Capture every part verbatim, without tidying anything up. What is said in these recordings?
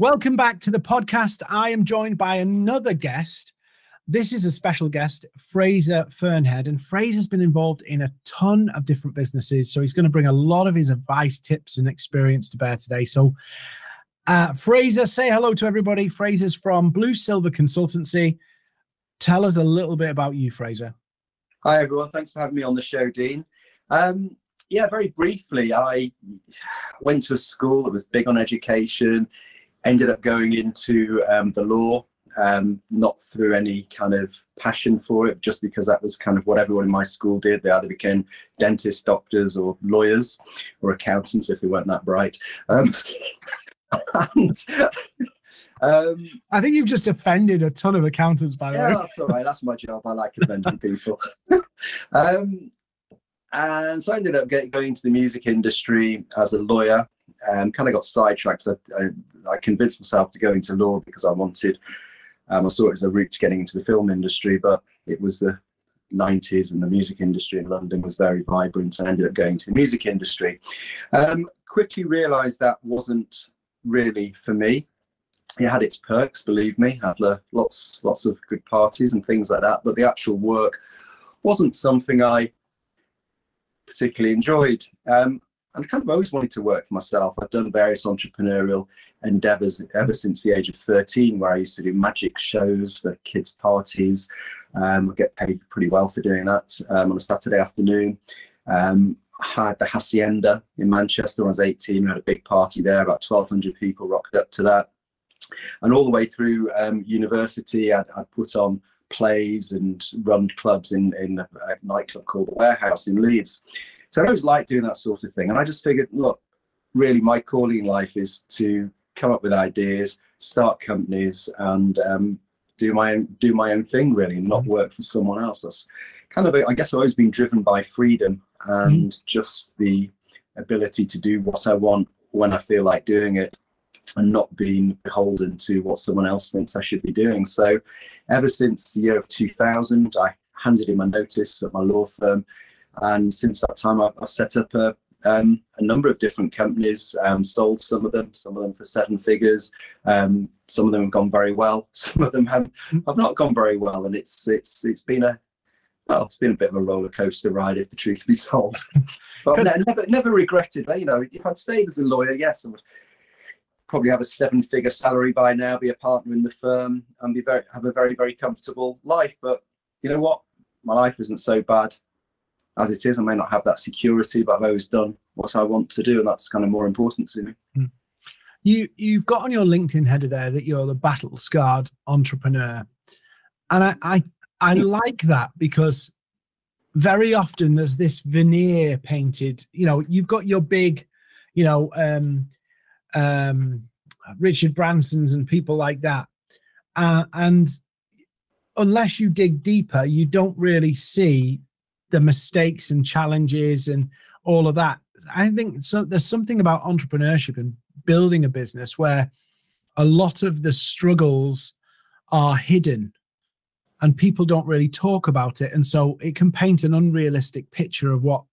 Welcome back to the podcast. I am joined by another guest. This is a special guest, Frazer Fearnhead, and Frazer's been involved in a ton of different businesses, so he's going to bring a lot of his advice, tips, and experience to bear today. So, uh, Frazer, say hello to everybody. Frazer's from Blue Silver Consultancy. Tell us a little bit about you, Frazer. Hi, everyone. Thanks for having me on the show, Dean. Um, yeah, very briefly, I went to a school that was big on education. Ended up going into um, the law, um, not through any kind of passion for it, just because that was kind of what everyone in my school did. They either became dentists, doctors, or lawyers, or accountants if they weren't that bright. Um, and, um, I think you've just offended a ton of accountants, by the yeah, way. Yeah, that's all right. That's my job. I like offending people. um, and so I ended up get, going into the music industry as a lawyer. Um, kind of got sidetracked. I, I, I convinced myself to go into law because I wanted, um, I saw it as a route to getting into the film industry, but it was the nineties and the music industry in London was very vibrant, and I ended up going to the music industry. Um, quickly realised that wasn't really for me. It had its perks, believe me, had lots, lots of good parties and things like that, but the actual work wasn't something I particularly enjoyed. Um, And I kind of always wanted to work for myself. I've done various entrepreneurial endeavors ever since the age of thirteen, where I used to do magic shows for kids' parties. Um, I get paid pretty well for doing that um, on a Saturday afternoon. Um, I had the Hacienda in Manchester when I was eighteen. We had a big party there. About twelve hundred people rocked up to that. And all the way through um, university, I'd, I'd put on plays and run clubs in, in a nightclub called The Warehouse in Leeds. So I always liked doing that sort of thing. And I just figured, look, really my calling in life is to come up with ideas, start companies, and um, do my own, do my own thing, really, and not work for someone else. That's kind of, a, I guess I've always been driven by freedom and mm. just the ability to do what I want when I feel like doing it and not being beholden to what someone else thinks I should be doing. So ever since the year of two thousand, I handed in my notice at my law firm. And since that time, I've, I've set up a, um, a number of different companies, um, sold some of them, some of them for seven figures. Um, some of them have gone very well. Some of them have, have not gone very well. And it's, it's, it's been a, well, it's been a bit of a roller coaster ride, if the truth be told. But I never, never regretted, you know, if I'd stayed as a lawyer, yes, I would probably have a seven figure salary by now, be a partner in the firm and be very, have a very, very comfortable life. But you know what? My life isn't so bad. As it is, I may not have that security, but I've always done what I want to do, and that's kind of more important to me. You, you've got on your LinkedIn header there that you're the battle-scarred entrepreneur. And I, I, I like that, because very often there's this veneer painted. You know, you've got your big, you know, um, um, Richard Branson's and people like that. Uh, and unless you dig deeper, you don't really see the mistakes and challenges and all of that. I think so. There's something about entrepreneurship and building a business where a lot of the struggles are hidden and people don't really talk about it. And so it can paint an unrealistic picture of what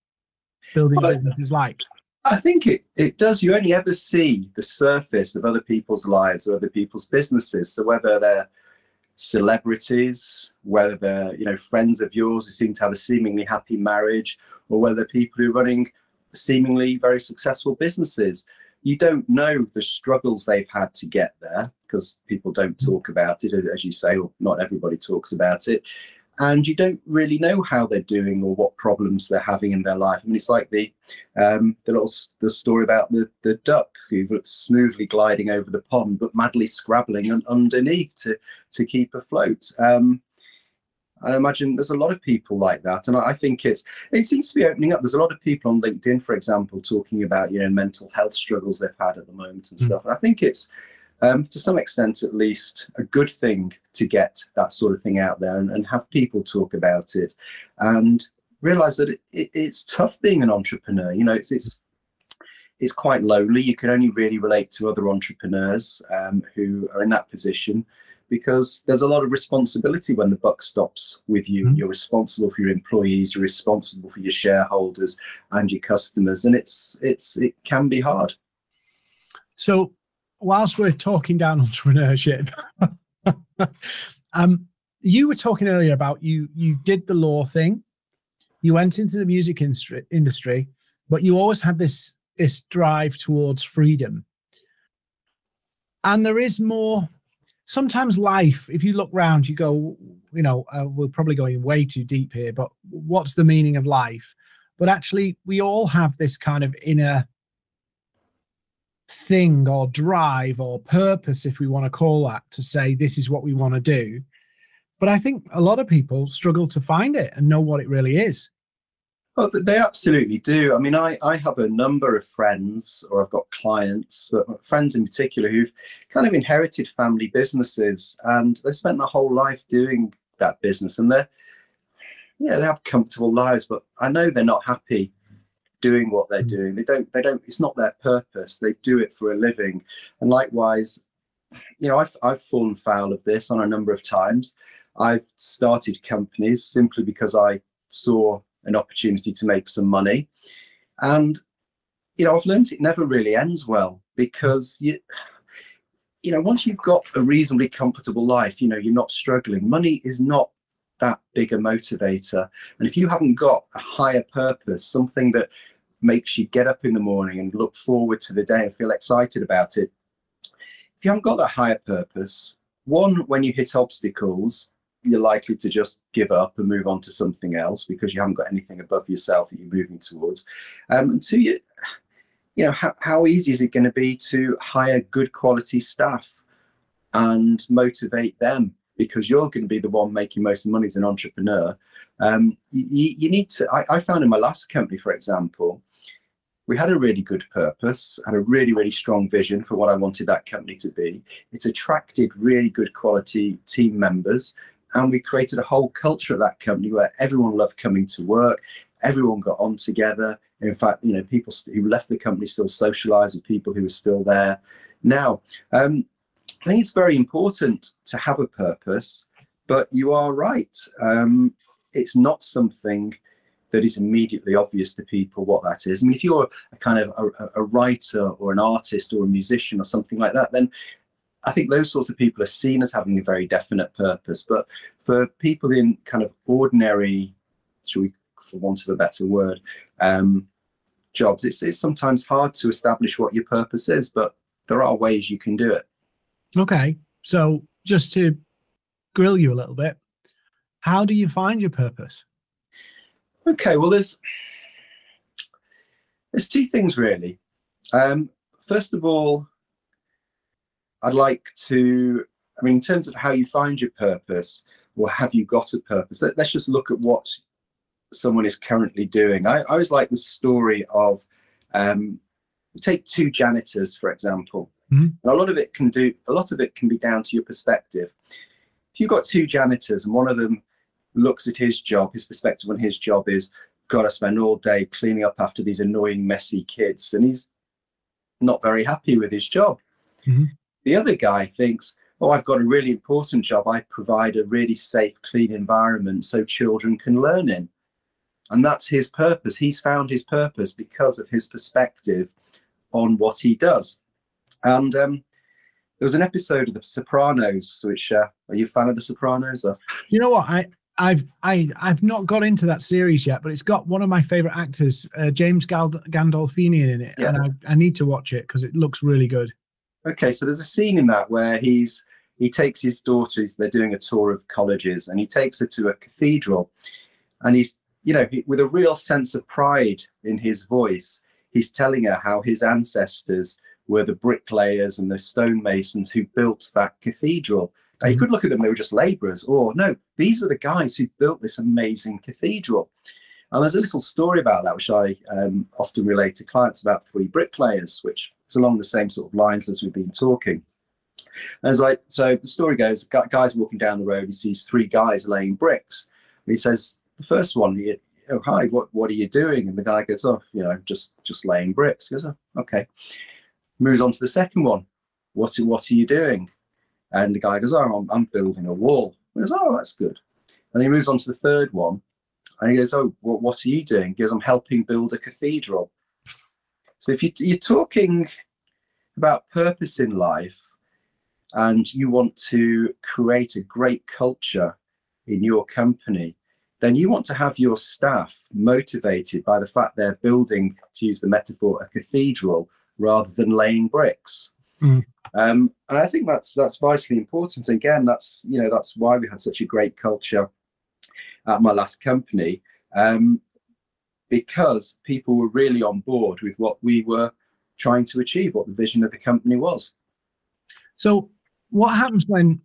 building well, a business is like. I think it, it does. You only ever see the surface of other people's lives or other people's businesses. So whether they're celebrities, whether they're, you know, friends of yours who seem to have a seemingly happy marriage, or whether people who are running seemingly very successful businesses, you don't know the struggles they've had to get there, because people don't talk about it, as you say, or not everybody talks about it, and you don't really know how they're doing or what problems they're having in their life. I mean, it's like the um the little the story about the the duck who smoothly gliding over the pond but madly scrabbling and underneath to to keep afloat. um I imagine there's a lot of people like that, and I think it's it seems to be opening up. There's a lot of people on LinkedIn, for example, talking about, you know, mental health struggles they've had at the moment and mm. stuff, and I think it's Um, to some extent, at least, a good thing to get that sort of thing out there and, and have people talk about it and realize that it, it, it's tough being an entrepreneur. You know, it's, it's, it's quite lonely. You can only really relate to other entrepreneurs um, who are in that position, because there's a lot of responsibility when the buck stops with you. Mm-hmm. You're responsible for your employees, you're responsible for your shareholders and your customers, and it's, it's, it can be hard. So whilst we're talking down entrepreneurship, um, you were talking earlier about you you did the law thing, you went into the music industry, industry but you always had this this drive towards freedom. And there is more. Sometimes life, if you look round, you go, you know, uh, we're probably going way too deep here, but what's the meaning of life? But actually, we all have this kind of inner thing or drive or purpose, if we want to call that, to say this is what we want to do. But I think a lot of people struggle to find it and know what it really is. Well, they absolutely do. I mean, I, I have a number of friends, or I've got clients, but friends in particular, who've kind of inherited family businesses, and they've spent their whole life doing that business, and they're, you know, they have comfortable lives, but I know they're not happy doing what they're doing. They don't, they don't, it's not their purpose. They do it for a living. And likewise, you know, I've, I've fallen foul of this on a number of times. I've started companies simply because I saw an opportunity to make some money, and you know, I've learned it never really ends well, because you you know, once you've got a reasonably comfortable life, you know, you're not struggling, money is not that big a motivator. And if you haven't got a higher purpose, something that makes you get up in the morning and look forward to the day and feel excited about it, if you haven't got that higher purpose, one, when you hit obstacles, you're likely to just give up and move on to something else, because you haven't got anything above yourself that you're moving towards. Um, and two, you, you know, how, how easy is it going to be to hire good quality staff and motivate them? Because you're going to be the one making most of the money as an entrepreneur. Um, you, you need to, I, I found in my last company, for example, we had a really good purpose and a really, really strong vision for what I wanted that company to be. It's attracted really good quality team members. And we created a whole culture at that company where everyone loved coming to work. Everyone got on together. In fact, you know, people who left the company still socialized with people who were still there. Now, um, I think it's very important to have a purpose, but you are right. Um, it's not something that is immediately obvious to people what that is. I mean, if you're a kind of a, a writer or an artist or a musician or something like that, then I think those sorts of people are seen as having a very definite purpose. But for people in kind of ordinary, shall we, for want of a better word, um, jobs, it's, it's sometimes hard to establish what your purpose is, but there are ways you can do it. Okay. So just to grill you a little bit, how do you find your purpose? Okay. Well, there's, there's two things really. Um, first of all, I'd like to, I mean, in terms of how you find your purpose, or have you got a purpose, let, let's just look at what someone is currently doing. I, I always like the story of, um, take two janitors, for example. Mm-hmm. A lot of it can do, a lot of it can be down to your perspective. If you've got two janitors and one of them looks at his job, his perspective on his job is, God, I spend all day cleaning up after these annoying, messy kids, and he's not very happy with his job. Mm-hmm. The other guy thinks, oh, I've got a really important job. I provide a really safe, clean environment so children can learn in. And that's his purpose. He's found his purpose because of his perspective on what he does. And um, there was an episode of The Sopranos, which, uh, are you a fan of The Sopranos? Or? You know what? I, I've, I, I've not got into that series yet, but it's got one of my favorite actors, uh, James Gald- Gandolfini in it. Yeah. And I, I need to watch it because it looks really good. Okay, so there's a scene in that where he's he takes his daughter, they're doing a tour of colleges, and he takes her to a cathedral, and he's, you know, he, with a real sense of pride in his voice, he's telling her how his ancestors were the bricklayers and the stonemasons who built that cathedral. Now, you could look at them, they were just laborers, or no, these were the guys who built this amazing cathedral. And there's a little story about that, which I um, often relate to clients, about three bricklayers, which is along the same sort of lines as we've been talking. As I, so the story goes, a guy's walking down the road, he sees three guys laying bricks. And he says, the first one, oh, hi, what, what are you doing? And the guy goes, oh, you know, just, just laying bricks. He goes, oh, okay. Moves on to the second one. What, what are you doing? And the guy goes, oh, I'm, I'm building a wall. He goes, oh, that's good. And he moves on to the third one. And he goes, oh, what, what are you doing? He goes, I'm helping build a cathedral. So if you, you're talking about purpose in life and you want to create a great culture in your company, then you want to have your staff motivated by the fact they're building, to use the metaphor, a cathedral rather than laying bricks. Mm. Um, and I think that's that's vitally important. Again, that's you know that's why we had such a great culture at my last company, um, because people were really on board with what we were trying to achieve, what the vision of the company was. So what happens when,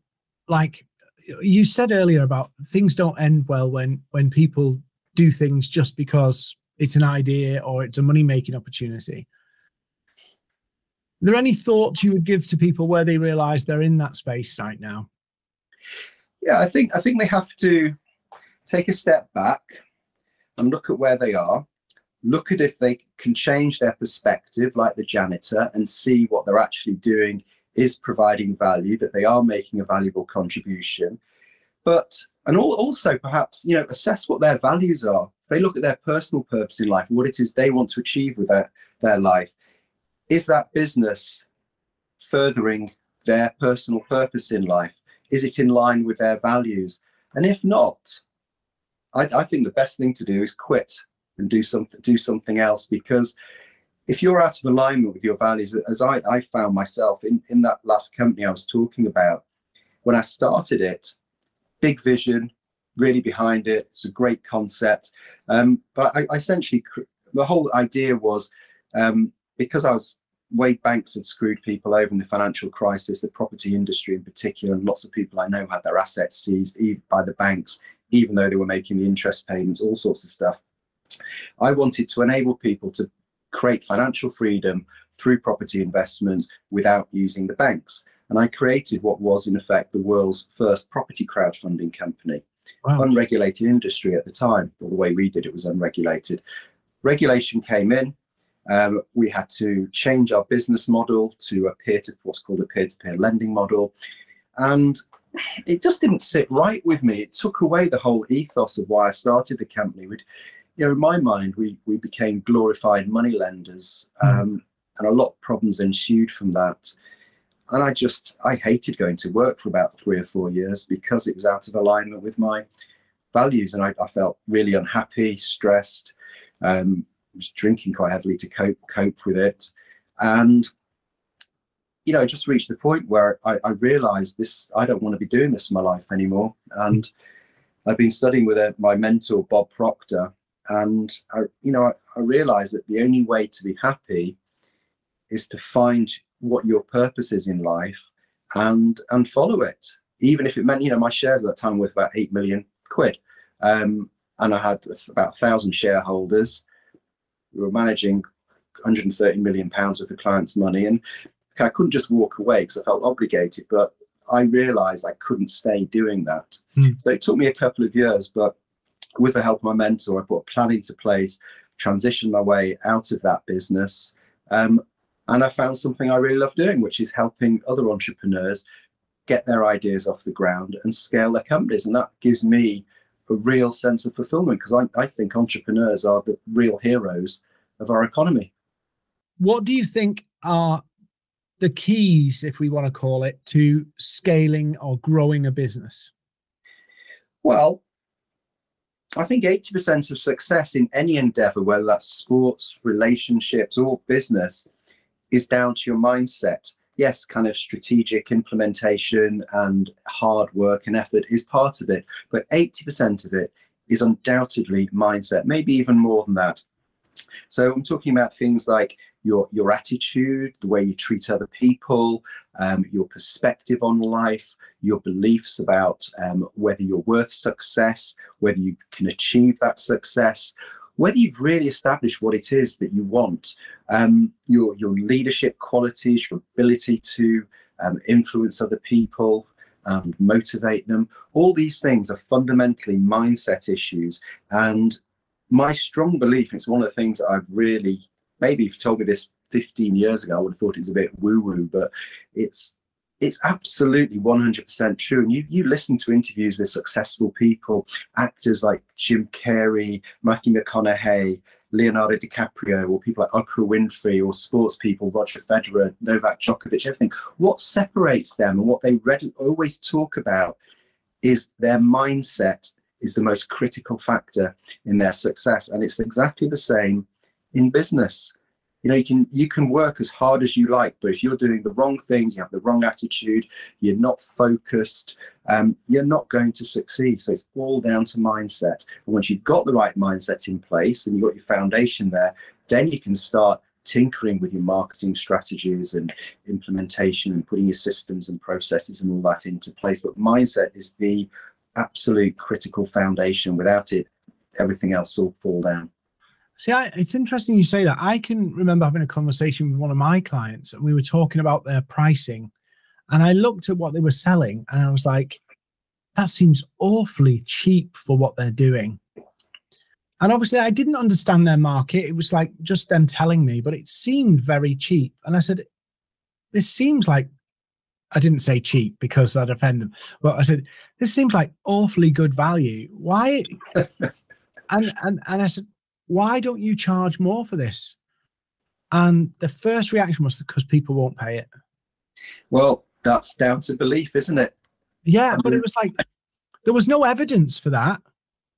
like you said earlier, about things don't end well when when people do things just because it's an idea or it's a money-making opportunity? Are there any thoughts you would give to people where they realize they're in that space right now? Yeah, I think I think they have to take a step back and look at where they are, look at if they can change their perspective like the janitor and see what they're actually doing is providing value, that they are making a valuable contribution. But, and also perhaps, you know, assess what their values are. They look at their personal purpose in life, what it is they want to achieve with their, their life. Is that business furthering their personal purpose in life? Is it in line with their values? And if not, I, I think the best thing to do is quit and do something, do something else, because if you're out of alignment with your values, as I, I found myself in, in that last company I was talking about, when I started it, big vision, really behind it, it's a great concept. Um, but I, I essentially, the whole idea was, um, because I was, Wade Banks had screwed people over in the financial crisis, the property industry in particular, and lots of people I know had their assets seized by the banks, even though they were making the interest payments, all sorts of stuff. I wanted to enable people to create financial freedom through property investment without using the banks. And I created what was in effect the world's first property crowdfunding company. Wow. Unregulated industry at the time, or the way we did it was unregulated. Regulation came in, um, we had to change our business model to a peer-to, what's called a peer-to-peer lending model. And it just didn't sit right with me. It took away the whole ethos of why I started the company. We'd, You know, in my mind, we, we became glorified money lenders, um, and a lot of problems ensued from that. And I just, I hated going to work for about three or four years because it was out of alignment with my values. And I, I felt really unhappy, stressed, um, was drinking quite heavily to cope, cope with it. And, you know, I just reached the point where I, I realized this, I don't want to be doing this in my life anymore. And I've been studying with a, my mentor, Bob Proctor. And, I, you know, I, I realized that the only way to be happy is to find what your purpose is in life and and follow it. Even if it meant, you know, my shares at that time were worth about eight million quid. Um, and I had about a thousand shareholders. We were managing one hundred thirty million pounds worth of clients' money. And I couldn't just walk away because I felt obligated, but I realized I couldn't stay doing that. Mm. So it took me a couple of years, but with the help of my mentor, I put a plan into place, transitioned my way out of that business. Um, and I found something I really love doing, which is helping other entrepreneurs get their ideas off the ground and scale their companies. And that gives me a real sense of fulfillment, because I, I think entrepreneurs are the real heroes of our economy. What do you think are the keys, if we want to call it, to scaling or growing a business? Well, I think eighty percent of success in any endeavor, whether that's sports, relationships, or business, is down to your mindset. Yes, kind of strategic implementation and hard work and effort is part of it, but eighty percent of it is undoubtedly mindset, maybe even more than that. So I'm talking about things like your, your attitude, the way you treat other people, um, your perspective on life, your beliefs about um, whether you're worth success, whether you can achieve that success, whether you've really established what it is that you want, um, your, your leadership qualities, your ability to um, influence other people and motivate them. All these things are fundamentally mindset issues. And my strong belief, it's one of the things that I've really, maybe if you told me this fifteen years ago, I would have thought it was a bit woo-woo, but it's it's absolutely one hundred percent true. And you, you listen to interviews with successful people, actors like Jim Carrey, Matthew McConaughey, Leonardo DiCaprio or people like Oprah Winfrey or sports people, Roger Federer, Novak Djokovic, everything. What separates them and what they readily always talk about is their mindset is the most critical factor in their success. And it's exactly the same in business. You know, you can you can work as hard as you like, but if you're doing the wrong things, you have the wrong attitude, you're not focused, um, you're not going to succeed. So it's all down to mindset. And once you've got the right mindset in place and you've got your foundation there, then you can start tinkering with your marketing strategies and implementation and putting your systems and processes and all that into place. But mindset is the absolute critical foundation. Without it, everything else will fall down. See, I, it's interesting you say that. I can remember having a conversation with one of my clients, and we were talking about their pricing, and I looked at what they were selling, and I was like, that seems awfully cheap for what they're doing. And obviously, I didn't understand their market. It was like just them telling me, but it seemed very cheap. And I said, this seems like, I didn't say cheap because I'd offend them, but I said, this seems like awfully good value. Why? and, and, and I said, why don't you charge more for this? And the first reaction was because people won't pay it. Well, that's down to belief, isn't it? Yeah, I mean, but it was like, there was no evidence for that.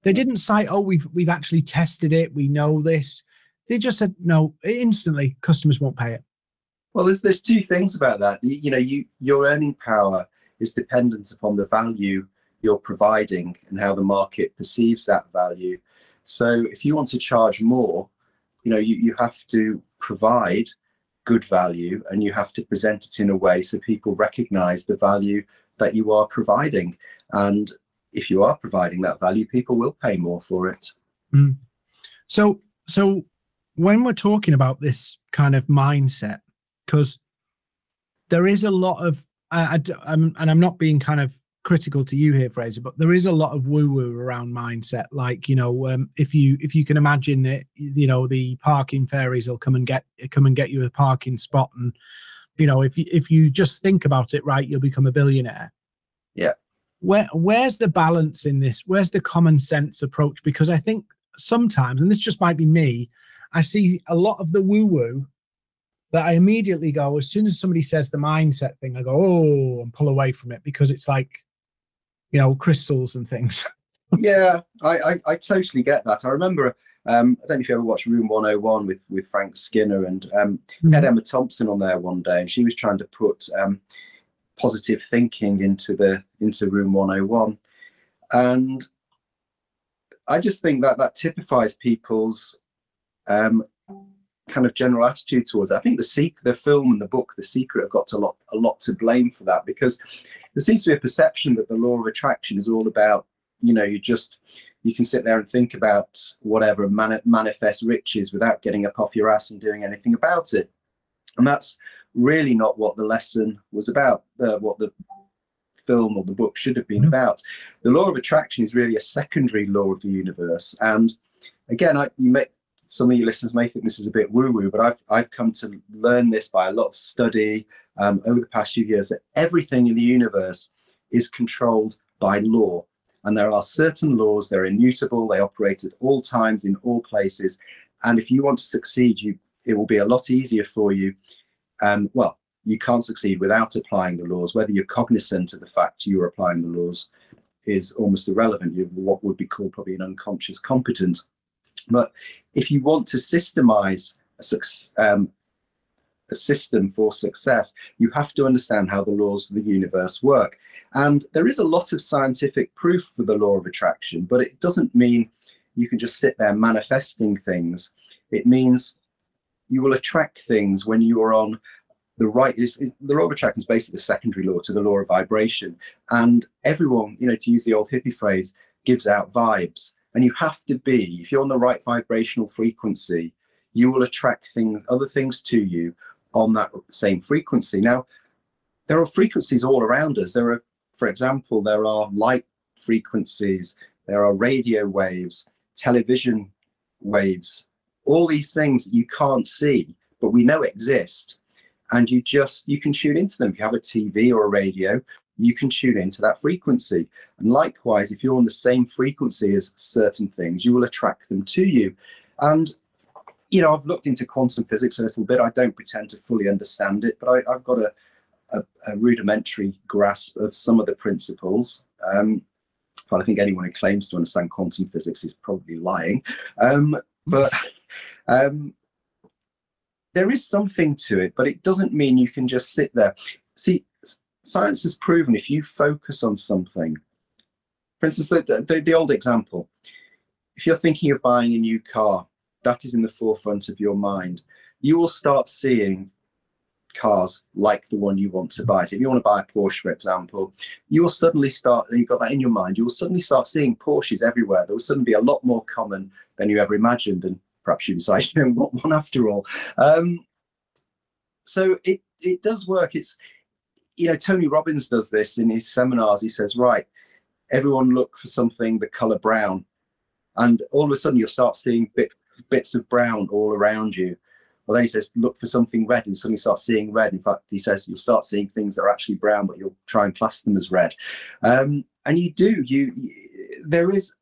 They didn't cite, oh, we've, we've actually tested it, we know this. They just said, no, instantly customers won't pay it. Well, there's, there's two things about that. You, you know, you, your earning power is dependent upon the value you're providing and how the market perceives that value. So if you want to charge more, you know, you, you have to provide good value, and you have to present it in a way so people recognize the value that you are providing. And if you are providing that value, people will pay more for it. Mm. So, so when we're talking about this kind of mindset, because there is a lot of, I, I, I'm, and I'm not being kind of critical to you here, Frazer, but there is a lot of woo-woo around mindset. Like, you know, um, if you if you can imagine it, you know, the parking fairies will come and get come and get you a parking spot, and you know, if you if you just think about it right, you'll become a billionaire. Yeah. Where where's the balance in this? Where's the common sense approach? Because I think sometimes, and this just might be me, I see a lot of the woo-woo that I immediately go, as soon as somebody says the mindset thing, I go, oh, and pull away from it, because it's like, you know, crystals and things. Yeah, I, I, I totally get that. I remember, um, I don't know if you ever watched Room one oh one with, with Frank Skinner, and um, mm-hmm. had Emma Thompson on there one day, and she was trying to put um, positive thinking into the into Room one oh one. And I just think that that typifies people's um, kind of general attitude towards it. I think the se- the film and the book, The Secret, have got a lot, a lot to blame for that, because there seems to be a perception that the law of attraction is all about, you know, you just, you can sit there and think about whatever and mani- manifest riches without getting up off your ass and doing anything about it. And that's really not what the lesson was about, uh, what the film or the book should have been about. The law of attraction is really a secondary law of the universe. And again, I, you may, some of your listeners may think this is a bit woo-woo, but I've, I've come to learn this by a lot of study Um, over the past few years, that everything in the universe is controlled by law. And there are certain laws, they're immutable, they operate at all times, in all places. And if you want to succeed, you it will be a lot easier for you. Um, well, you can't succeed without applying the laws. Whether you're cognizant of the fact you're applying the laws is almost irrelevant. You're what would be called probably an unconscious competence. But if you want to systemize a success, um, a system for success, you have to understand how the laws of the universe work. And there is a lot of scientific proof for the law of attraction, but it doesn't mean you can just sit there manifesting things. It means you will attract things when you are on the right. The law of attraction is basically a secondary law to the law of vibration. And everyone, you know, to use the old hippie phrase, gives out vibes. And you have to be, if you're on the right vibrational frequency, you will attract things, other things to you on that same frequency. Now, there are frequencies all around us. There are, for example, there are light frequencies, there are radio waves, television waves, all these things that you can't see, but we know exist. And you just, you can tune into them. If you have a T V or a radio, you can tune into that frequency. And likewise, if you're on the same frequency as certain things, you will attract them to you. And you know, I've looked into quantum physics a little bit. I don't pretend to fully understand it, but I, I've got a, a, a rudimentary grasp of some of the principles. Um, well, I think anyone who claims to understand quantum physics is probably lying. Um, but um, there is something to it, but it doesn't mean you can just sit there. See, science has proven if you focus on something, for instance, the, the, the old example, if you're thinking of buying a new car, that is in the forefront of your mind. You will start seeing cars like the one you want to buy. So if you want to buy a Porsche, for example, you will suddenly start, and you've got that in your mind, you will suddenly start seeing Porsches everywhere. They will suddenly be a lot more common than you ever imagined, and perhaps you decide you don't want one after all. Um, so it, it does work. It's, you know, Tony Robbins does this in his seminars. He says, right, everyone look for something the color brown. And all of a sudden you'll start seeing bit, bits of brown all around you. Well, then he says, look for something red, and suddenly start seeing red. In fact, he says, you'll start seeing things that are actually brown, but you'll try and class them as red. Um, and you do, you, you, there is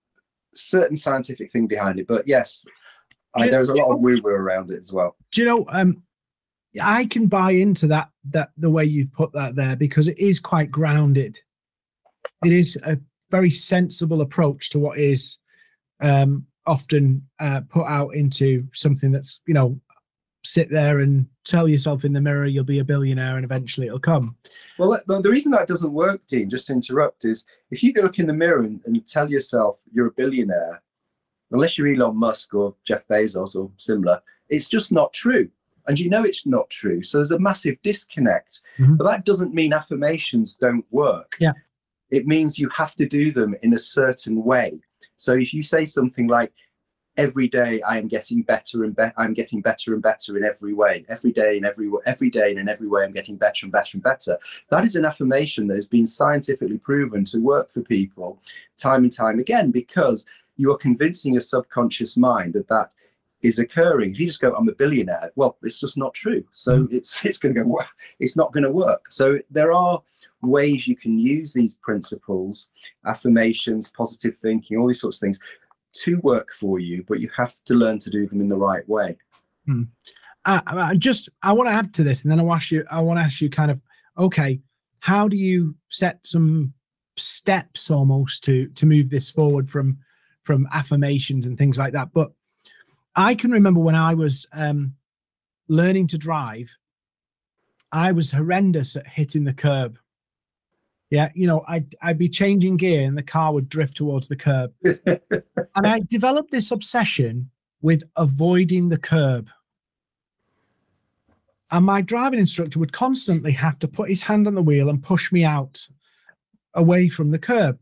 certain scientific thing behind it, but yes, I, there's a lot of woo-woo around it as well. Do you know, um, I can buy into that, that the way you've put that there, because it is quite grounded. It is a very sensible approach to what is um, often uh, put out into something that's, you know, sit there and tell yourself in the mirror you'll be a billionaire and eventually it'll come. Well, the, the reason that doesn't work, Dean, just to interrupt, is if you go look in the mirror and, and tell yourself you're a billionaire, unless you're Elon Musk or Jeff Bezos or similar, it's just not true. And you know it's not true. So there's a massive disconnect. Mm-hmm. But that doesn't mean affirmations don't work. Yeah. It means you have to do them in a certain way. So if you say something like, every day I am getting better and better, I'm getting better and better in every way. Every day in every every day and in every way I'm getting better and better and better. That is an affirmation that has been scientifically proven to work for people time and time again, because you are convincing your subconscious mind that that is occurring. If you just go, I'm a billionaire, well, it's just not true. So it's it's going to go, it's not going to work. So there are ways you can use these principles, affirmations, positive thinking, all these sorts of things to work for you, but you have to learn to do them in the right way. Hmm. I, I just I want to add to this, and then I want you I want to ask you kind of, okay, how do you set some steps almost to to move this forward from from affirmations and things like that? But I can remember when I was um, learning to drive, I was horrendous at hitting the curb. Yeah, you know, I'd, I'd be changing gear and the car would drift towards the curb. And I developed this obsession with avoiding the curb. And my driving instructor would constantly have to put his hand on the wheel and push me out away from the curb.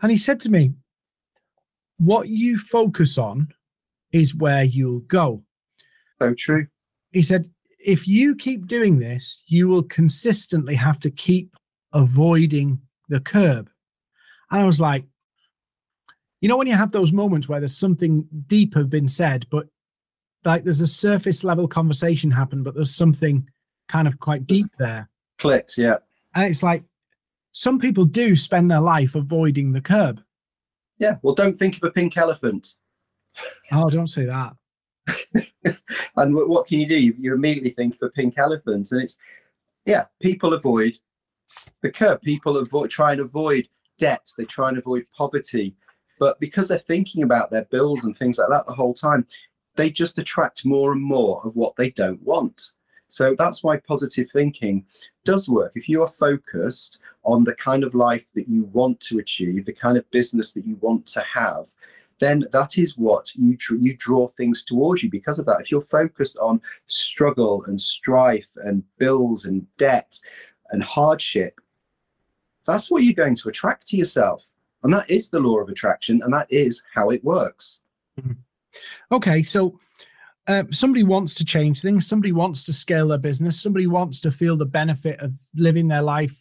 And he said to me, what you focus on is where you'll go. So true. He said, if you keep doing this, you will consistently have to keep avoiding the curb. And I was like, you know, when you have those moments where there's something deep have been said, but like there's a surface level conversation happened, but there's something kind of quite deep there. Clicks, yeah. And it's like, some people do spend their life avoiding the curb. Yeah, well, don't think of a pink elephant. Oh, don't say that. And what can you do? You, you immediately think for pink elephants, and it's, yeah, people avoid the curb. People avoid, try and avoid debt. They try and avoid poverty, but because they're thinking about their bills and things like that the whole time, they just attract more and more of what they don't want. So that's why positive thinking does work. If you are focused on the kind of life that you want to achieve, the kind of business that you want to have, then that is what you, you draw things towards you because of that. If you're focused on struggle and strife and bills and debt and hardship, that's what you're going to attract to yourself. And that is the law of attraction, and that is how it works. Okay, so uh, somebody wants to change things. Somebody wants to scale their business. Somebody wants to feel the benefit of living their life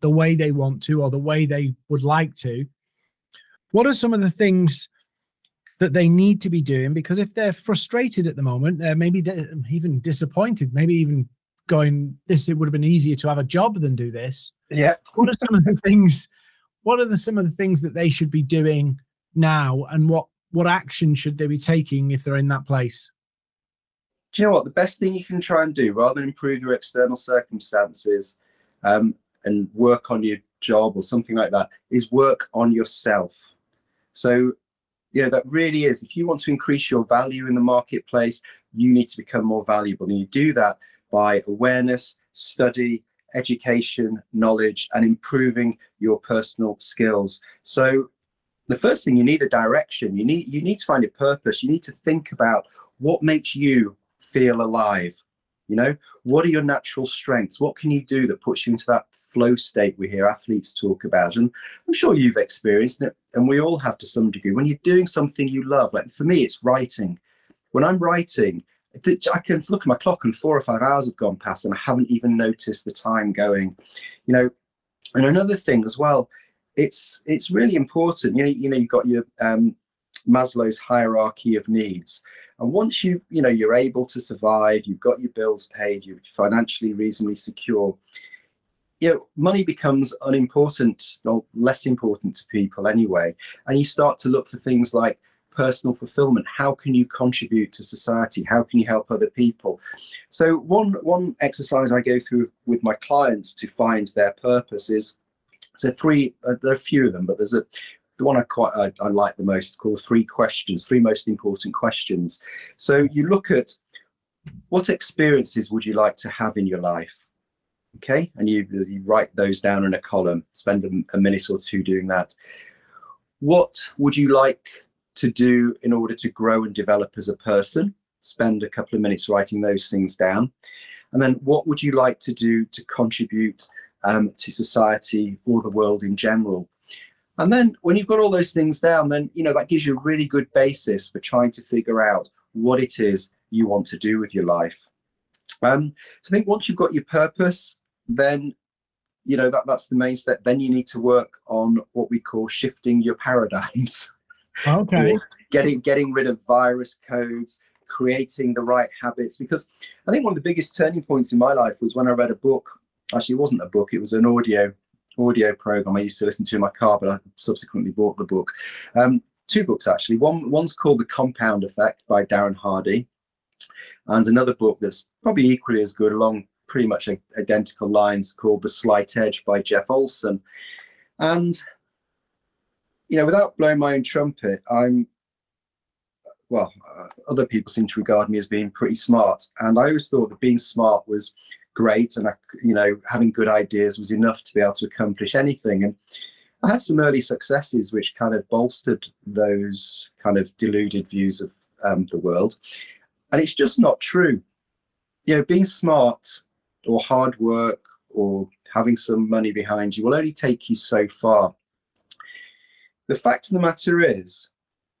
the way they want to or the way they would like to. What are some of the things that they need to be doing? Because if they're frustrated at the moment, they're maybe even disappointed, maybe even going, this, it would have been easier to have a job than do this. Yeah. What are some of the things, what are the, some of the things that they should be doing now, and what, what action should they be taking if they're in that place? do you know what? The best thing you can try and do, rather than improve your external circumstances um, and work on your job or something like that, is work on yourself. So, you know, that really is, if you want to increase your value in the marketplace, you need to become more valuable. And you do that by awareness, study, education, knowledge, and improving your personal skills. So the first thing, you need a direction. You need, you need to find a purpose. You need to think about what makes you feel alive. You know, what are your natural strengths? What can you do that puts you into that flow state we hear athletes talk about? And I'm sure you've experienced it, and we all have to some degree. When you're doing something you love, like for me, it's writing. When I'm writing, I can look at my clock and four or five hours have gone past and I haven't even noticed the time going, you know. And another thing as well, it's it's really important. You know, you know, you've got your um, Maslow's hierarchy of needs. And once you, you know, you're able to survive, you've got your bills paid, you're financially reasonably secure, you know, money becomes unimportant or less important to people anyway. And you start to look for things like personal fulfillment. How can you contribute to society? How can you help other people? So one, one exercise I go through with my clients to find their purpose is, so three, uh, there are a few of them, but there's a, the one I quite I, I like the most is called three questions, three most important questions. So you look at what experiences would you like to have in your life, okay? And you, you write those down in a column. Spend a, a minute or two doing that. What would you like to do in order to grow and develop as a person? Spend a couple of minutes writing those things down. And then what would you like to do to contribute um, to society or the world in general? And then when you've got all those things down, then, you know, that gives you a really good basis for trying to figure out what it is you want to do with your life. Um, so I think once you've got your purpose, then, you know, that, that's the main step. Then you need to work on what we call shifting your paradigms. Okay. getting, getting rid of virus codes, creating the right habits. Because I think one of the biggest turning points in my life was when I read a book. Actually, it wasn't a book. It was an audio audio program I used to listen to in my car, but I subsequently bought the book. Um, two books, actually. One, one's called The Compound Effect by Darren Hardy, and another book that's probably equally as good, along pretty much identical lines, called The Slight Edge by Jeff Olson. And, you know, without blowing my own trumpet, I'm, well, uh, other people seem to regard me as being pretty smart. And I always thought that being smart was great, and I, you know, having good ideas was enough to be able to accomplish anything. And I had some early successes which kind of bolstered those kind of deluded views of um, the world, and it's just not true. You know, being smart or hard work or having some money behind you will only take you so far. The fact of the matter is,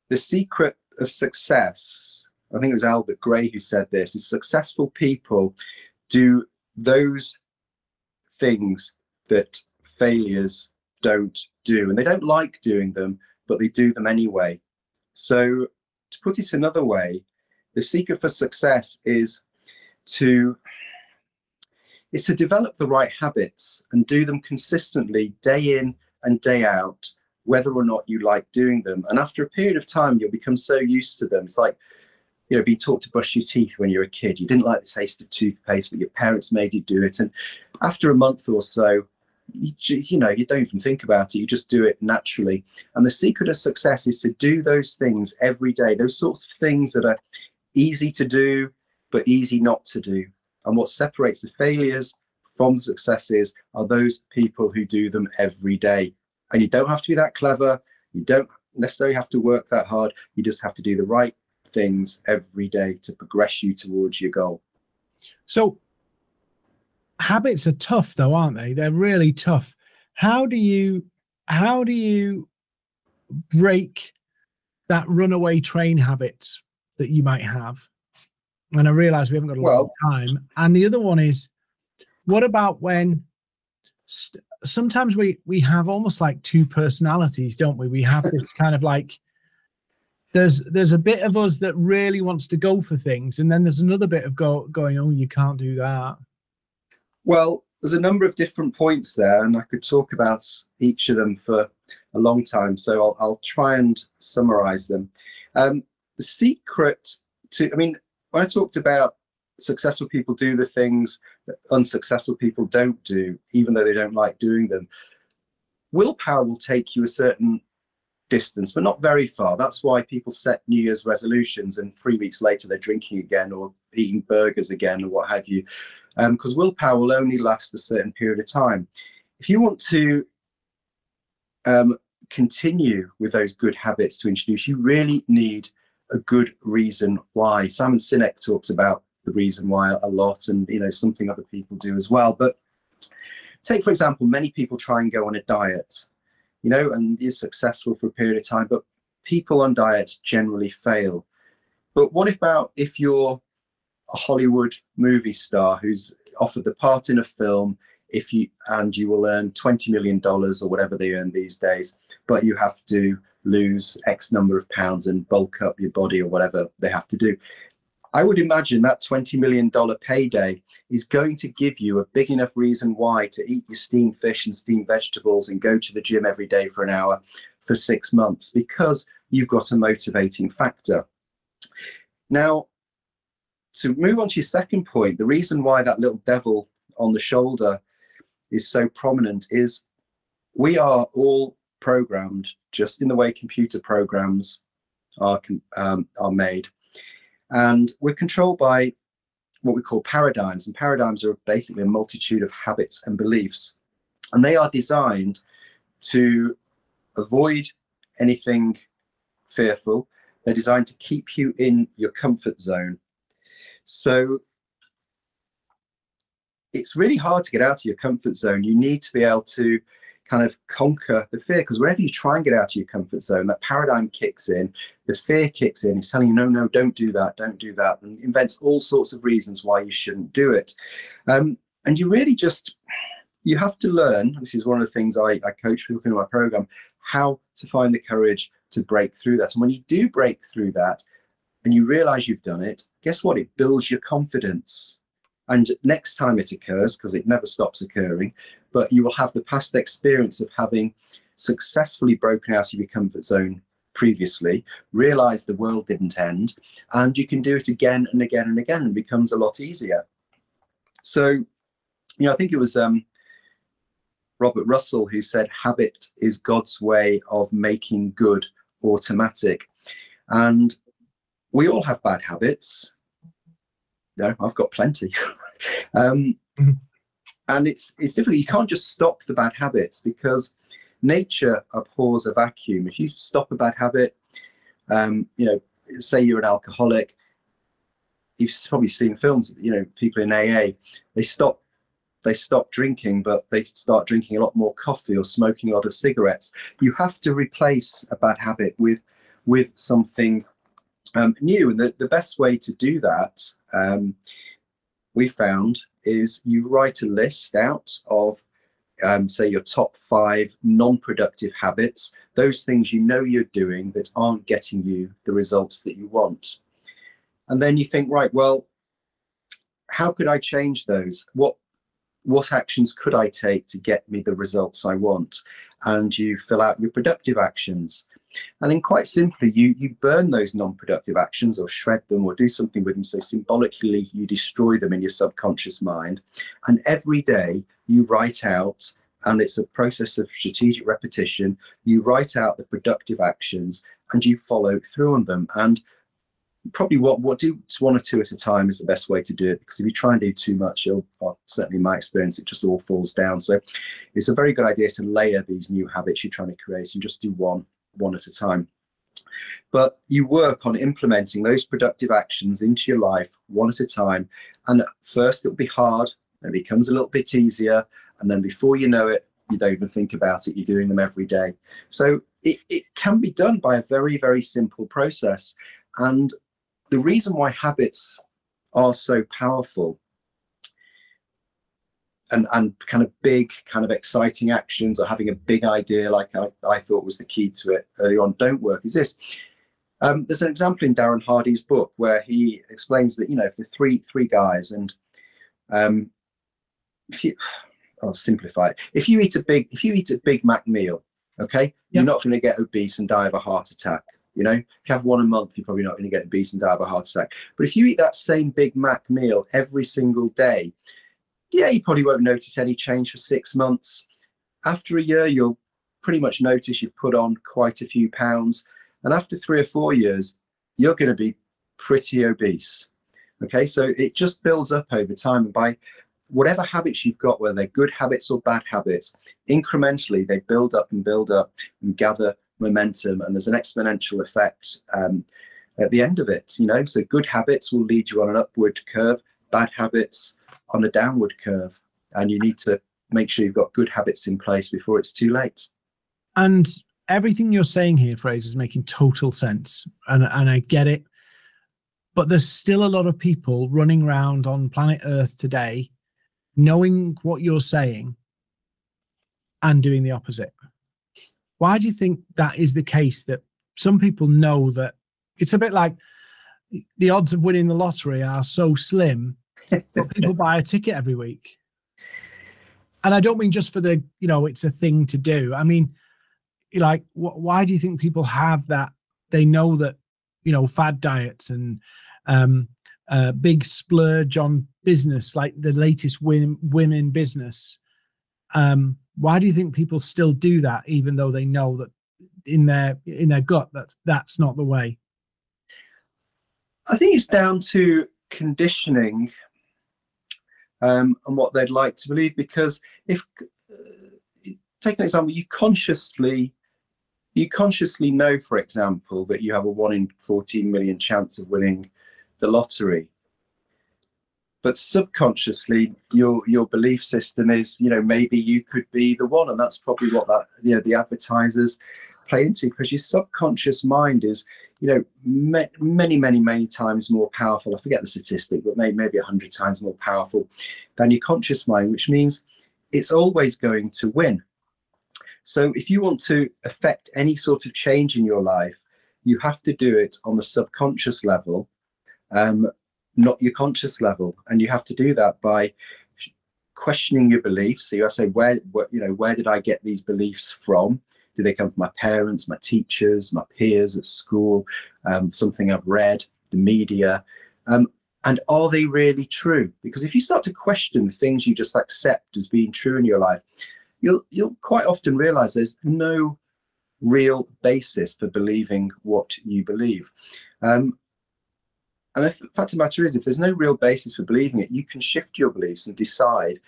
the secret of success, I think it was Albert Gray who said this, is successful people do those things that failures don't do. And they don't like doing them, but they do them anyway. So to put it another way, the secret for success is to is to develop the right habits and do them consistently, day in and day out, whether or not you like doing them. And after a period of time, you'll become so used to them. It's like, you know, being taught to brush your teeth when you're a kid. You didn't like the taste of toothpaste, but your parents made you do it. And after a month or so, you, you know, you don't even think about it. You just do it naturally. And the secret of success is to do those things every day, those sorts of things that are easy to do, but easy not to do. And what separates the failures from the successes are those people who do them every day. And you don't have to be that clever. You don't necessarily have to work that hard. You just have to do the right things every day to progress you towards your goal. So habits are tough though, aren't they? They're really tough. How do you how do you break that runaway train habits that you might have? And I realize we haven't got a well, lot of time. And the other one is, what about when sometimes we we have almost like two personalities, don't we? We have this kind of like, There's there's a bit of us that really wants to go for things, and then there's another bit of go, going, oh, you can't do that. Well, there's a number of different points there, and I could talk about each of them for a long time. So I'll, I'll try and summarize them. Um, the secret to, I mean, when I talked about successful people do the things that unsuccessful people don't do, even though they don't like doing them. Willpower will take you a certain distance, but not very far. That's why people set New Year's resolutions and three weeks later they're drinking again or eating burgers again or what have you, because um, willpower will only last a certain period of time. If you want to um, continue with those good habits to introduce, you really need a good reason why. Simon Sinek talks about the reason why a lot, and you know, something other people do as well. But take, for example, many people try and go on a diet, you know, and is successful for a period of time, but people on diets generally fail. But what about if you're a Hollywood movie star who's offered the part in a film, if you and you will earn twenty million dollars or whatever they earn these days, but you have to lose X number of pounds and bulk up your body or whatever they have to do. I would imagine that twenty million dollars payday is going to give you a big enough reason why to eat your steamed fish and steamed vegetables and go to the gym every day for an hour for six months because you've got a motivating factor. Now, to move on to your second point, the reason why that little devil on the shoulder is so prominent is we are all programmed just in the way computer programs are, um, are made. And we're controlled by what we call paradigms, and paradigms are basically a multitude of habits and beliefs. And they are designed to avoid anything fearful. They're designed to keep you in your comfort zone. So it's really hard to get out of your comfort zone. You need to be able to kind of conquer the fear, because whenever you try and get out of your comfort zone, that paradigm kicks in, the fear kicks in, it's telling you, no, no, don't do that, don't do that, and invents all sorts of reasons why you shouldn't do it. Um, and you really just, you have to learn, this is one of the things I, I coach people through my program, how to find the courage to break through that. And when you do break through that, and you realize you've done it, guess what? It builds your confidence. And next time it occurs, because it never stops occurring, but you will have the past experience of having successfully broken out of your comfort zone previously, realize the world didn't end, and you can do it again and again and again, and it becomes a lot easier. So, you know, I think it was um, Robert Russell who said, habit is God's way of making good automatic. And we all have bad habits. No, I've got plenty. um, and it's it's difficult. You can't just stop the bad habits because nature abhors a vacuum. If you stop a bad habit, um, you know, say you're an alcoholic, you've probably seen films, you know, people in A A, they stop, they stop drinking, but they start drinking a lot more coffee or smoking a lot of cigarettes. You have to replace a bad habit with, with something um, new. And the, the best way to do that, Um, we found, is you write a list out of, um, say, your top five non-productive habits, those things you know you're doing that aren't getting you the results that you want. And then you think, right, well, how could I change those? What, what actions could I take to get me the results I want? And you fill out your productive actions. And then quite simply, you, you burn those non-productive actions or shred them or do something with them. So symbolically, you destroy them in your subconscious mind. And every day you write out, and it's a process of strategic repetition, you write out the productive actions and you follow through on them. And probably what, what do one or two at a time is the best way to do it, because if you try and do too much, you'll, well, certainly in my experience, it just all falls down. So it's a very good idea to layer these new habits you're trying to create and just do one. one at a time. But you work on implementing those productive actions into your life one at a time, and at first it'll be hard, then it becomes a little bit easier, and then before you know it, you don't even think about it, you're doing them every day. So it, it can be done by a very, very simple process. And the reason why habits are so powerful And, and kind of big, kind of exciting actions, or having a big idea like I, I thought was the key to it early on, don't work, is this. Um, there's an example in Darren Hardy's book where he explains that, you know, for three three guys, and um, if you, I'll simplify it. If you eat a big, if you eat a Big Mac meal, okay, yep. You're not going to get obese and die of a heart attack. You know, if you have one a month, you're probably not going to get beaten down by a heart attack. But if you eat that same Big Mac meal every single day, yeah, you probably won't notice any change for six months. After a year, you'll pretty much notice you've put on quite a few pounds. And after three or four years, you're going to be pretty obese. Okay, so it just builds up over time. And by whatever habits you've got, whether they're good habits or bad habits, incrementally they build up and build up and gather momentum, and there's an exponential effect um, at the end of it. You know, so good habits will lead you on an upward curve, bad habits on a downward curve, and you need to make sure you've got good habits in place before it's too late. And everything you're saying here, Frazer, is making total sense, and and I get it. But there's still a lot of people running around on planet Earth today, knowing what you're saying and doing the opposite. Why do you think that is the case, that some people know that it's a bit like the odds of winning the lottery are so slim, but people buy a ticket every week? And I don't mean just for the, you know, it's a thing to do. I mean, like, wh why do you think people have that? They know that, you know, fad diets and um, uh, big splurge on business, like the latest women, women business. Um, why do you think people still do that, even though they know that in their in their gut that's that's not the way? I think it's down to conditioning um, and what they'd like to believe. Because if uh, take an example, you consciously. You consciously know, for example, that you have a one in fourteen million chance of winning the lottery. But subconsciously, your your belief system is, you know, maybe you could be the one. And that's probably what that, you know, the advertisers play into, because your subconscious mind is, you know, ma many, many, many times more powerful. I forget the statistic, but maybe maybe a hundred times more powerful than your conscious mind, which means it's always going to win. So if you want to affect any sort of change in your life, you have to do it on the subconscious level, um, not your conscious level. And you have to do that by questioning your beliefs. So you have to say, where, where, you know, where did I get these beliefs from? Do they come from my parents, my teachers, my peers at school, um, something I've read, the media? Um, and are they really true? Because if you start to question things you just accept as being true in your life, You'll, you'll quite often realize there's no real basis for believing what you believe. Um, and the fact of the matter is, if there's no real basis for believing it, you can shift your beliefs and decide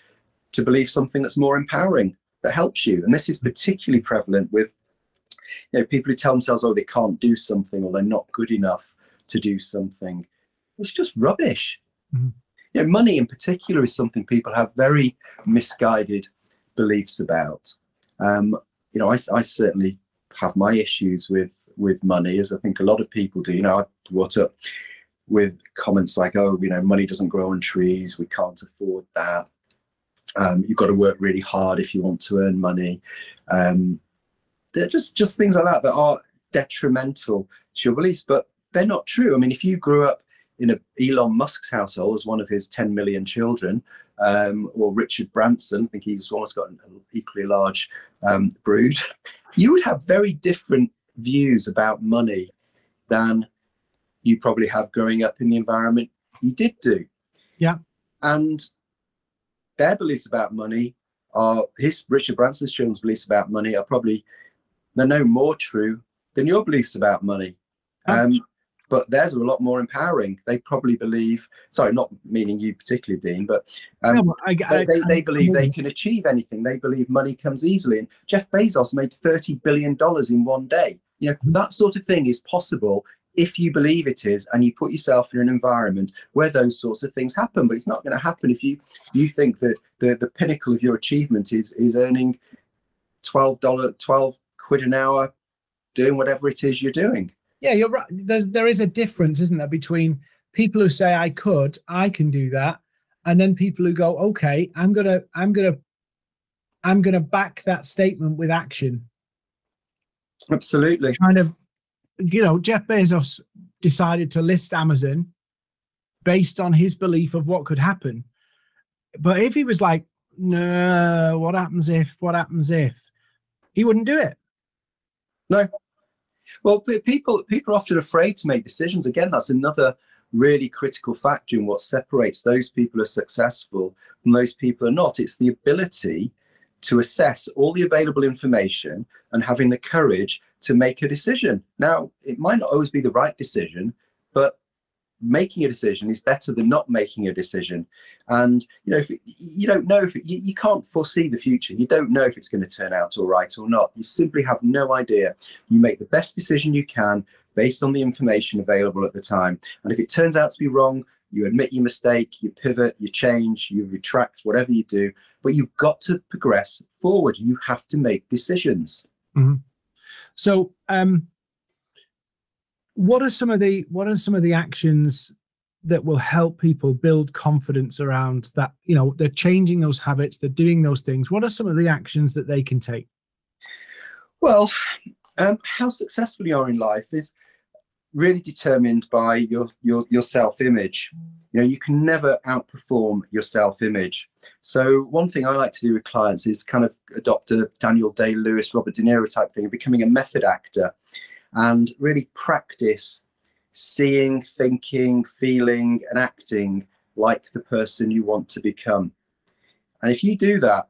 to believe something that's more empowering, that helps you. And this is particularly prevalent with, you know, people who tell themselves, oh, they can't do something, or they're not good enough to do something. It's just rubbish. Mm-hmm. You know, money in particular is something people have very misguided beliefs about. Um, you know, I, I certainly have my issues with with money, as I think a lot of people do. You know, I brought up with comments like, oh, you know, money doesn't grow on trees, we can't afford that. Um, you've got to work really hard if you want to earn money. Um, they're just, just things like that that are detrimental to your beliefs, but they're not true. I mean, if you grew up in a Elon Musk's household as one of his ten million children, um, or Richard Branson, I think he's almost got an equally large um, brood, you would have very different views about money than you probably have growing up in the environment you did do. Yeah. And their beliefs about money are, his, Richard Branson's children's beliefs about money are probably, they're no more true than your beliefs about money. Um, But theirs are a lot more empowering. They probably believe, sorry, not meaning you particularly, Dean, but um, no, I, I, they, they believe I mean, they can achieve anything. They believe money comes easily. And Jeff Bezos made thirty billion dollars in one day. You know, that sort of thing is possible if you believe it is, and you put yourself in an environment where those sorts of things happen. But it's not going to happen if you, you think that the, the pinnacle of your achievement is, is earning twelve dollars, twelve quid an hour, doing whatever it is you're doing. Yeah, you're right. There's, there is a difference, isn't there, between people who say I could, I can do that, and then people who go, okay, I'm gonna, I'm gonna, I'm gonna back that statement with action. Absolutely. Kind of, you know, Jeff Bezos decided to list Amazon based on his belief of what could happen. But if he was like, no, what happens if? What happens if? He wouldn't do it. No. Well, people people are often afraid to make decisions. Again, that's another really critical factor in what separates those people who are successful from those people who are not. It's the ability to assess all the available information and having the courage to make a decision. Now, it might not always be the right decision, but making a decision is better than not making a decision. And you know, if it, you don't know if it, you, you can't foresee the future. You don't know if it's going to turn out all right or not. You simply have no idea. You make the best decision you can based on the information available at the time. And if it turns out to be wrong, you admit your mistake, you pivot, you change, you retract, whatever you do, but you've got to progress forward. You have to make decisions. Mm-hmm. So, um, what are some of the what are some of the actions that will help people build confidence around that? You know, they're changing those habits, they're doing those things. What are some of the actions that they can take? Well, um, how successful you are in life is really determined by your your your self-image. You know, you can never outperform your self-image. So one thing I like to do with clients is kind of adopt a Daniel Day-Lewis, Robert De Niro type thing, becoming a method actor, and really practice seeing, thinking, feeling, and acting like the person you want to become. And if you do that,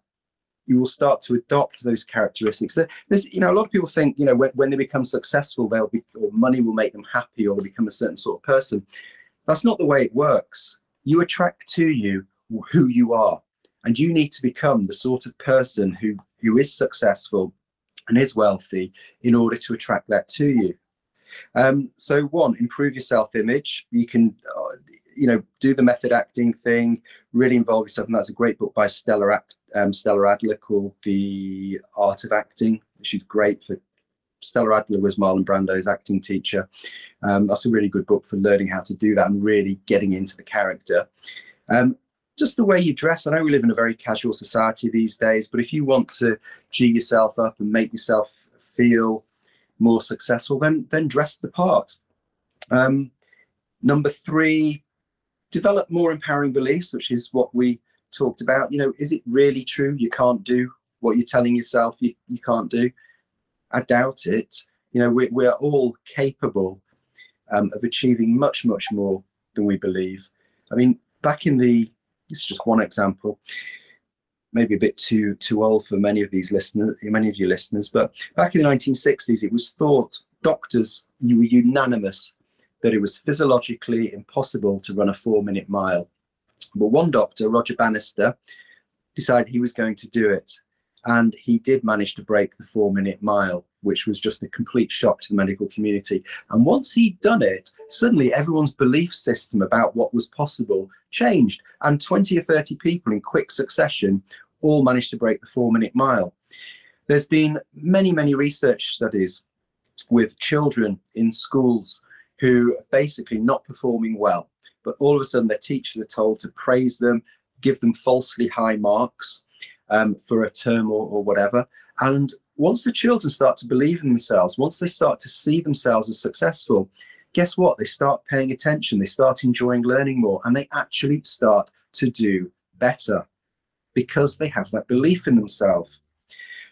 you will start to adopt those characteristics. There's, you know, a lot of people think, you know, when, when they become successful, they'll be, or money will make them happy, or they'll become a certain sort of person. That's not the way it works. You attract to you who you are, and you need to become the sort of person who, who is successful and is wealthy in order to attract that to you. Um, so one, improve your self-image. You can, uh, you know, do the method acting thing, really involve yourself. And that's a great book by Stella Act, um, Stella Adler called The Art of Acting. She's great for, Stella Adler was Marlon Brando's acting teacher. Um, that's a really good book for learning how to do that and really getting into the character. Um, Just the way you dress. I know we live in a very casual society these days, but if you want to G yourself up and make yourself feel more successful, then, then dress the part. Um, number three, develop more empowering beliefs, which is what we talked about. You know, is it really true you can't do what you're telling yourself you, you can't do? I doubt it. You know, we, we're all capable um, of achieving much, much more than we believe. I mean, back in the It's just one example, maybe a bit too too old for many of these listeners, many of your listeners. But back in the nineteen sixties, it was thought doctors were unanimous that it was physiologically impossible to run a four-minute mile. But one doctor, Roger Bannister, decided he was going to do it, and he did manage to break the four-minute mile, which was just a complete shock to the medical community. And once he'd done it, suddenly everyone's belief system about what was possible changed. And twenty or thirty people in quick succession all managed to break the four-minute mile. There's been many, many research studies with children in schools who are basically not performing well, but all of a sudden their teachers are told to praise them, give them falsely high marks um, for a term or, or whatever. And once the children start to believe in themselves, once they start to see themselves as successful, guess what? They start paying attention, they start enjoying learning more, and they actually start to do better because they have that belief in themselves.